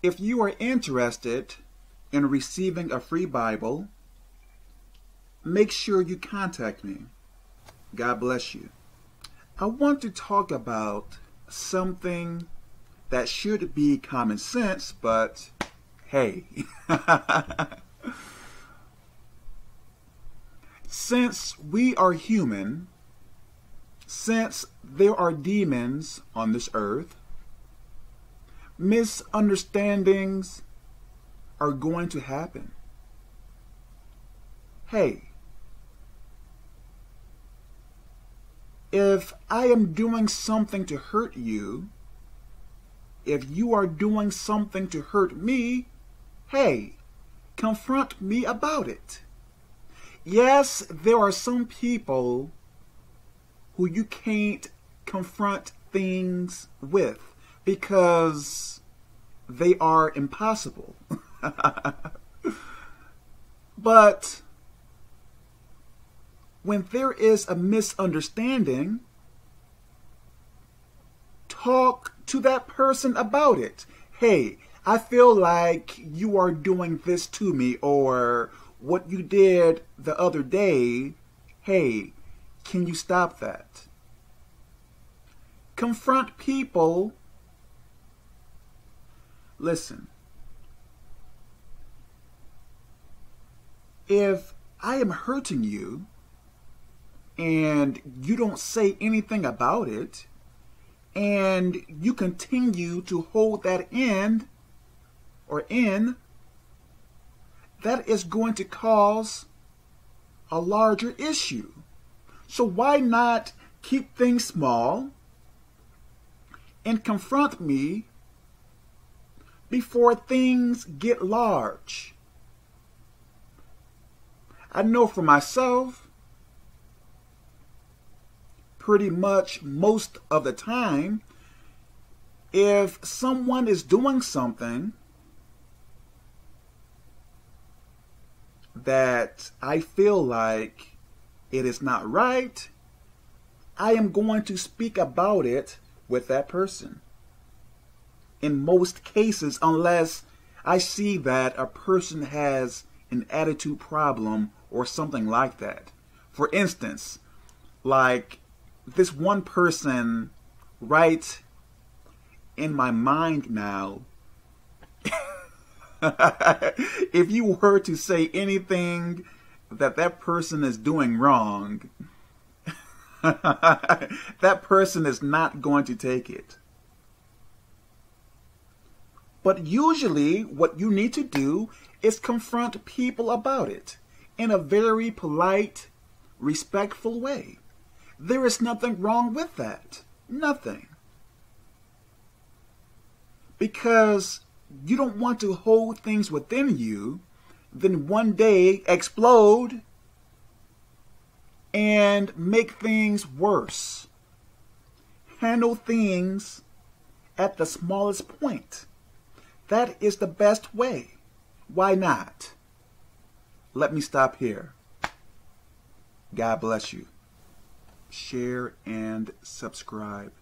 If you are interested in receiving a free Bible, make sure you contact me. God bless you. I want to talk about something that should be common sense, but hey. Since we are human, since there are demons on this earth, misunderstandings are going to happen. Hey, if I am doing something to hurt you, if you are doing something to hurt me, hey, confront me about it. Yes, there are some people who you can't confront things with, because they are impossible. But when there is a misunderstanding, talk to that person about it. Hey, I feel like you are doing this to me, or what you did the other day. Hey, can you stop that? Confront people. Listen, if I am hurting you and you don't say anything about it and you continue to hold that in, that is going to cause a larger issue. So why not keep things small and confront me before things get large? I know for myself, pretty much most of the time, if someone is doing something that I feel like it is not right, I am going to speak about it with that person. In most cases, unless I see that a person has an attitude problem or something like that. For instance, like this one person right in my mind now, if you were to say anything that person is doing wrong, that person is not going to take it. But usually what you need to do is confront people about it in a very polite, respectful way. There is nothing wrong with that. Nothing. Because you don't want to hold things within you, then one day explode and make things worse. Handle things at the smallest point. That is the best way. Why not? Let me stop here. God bless you. Share and subscribe.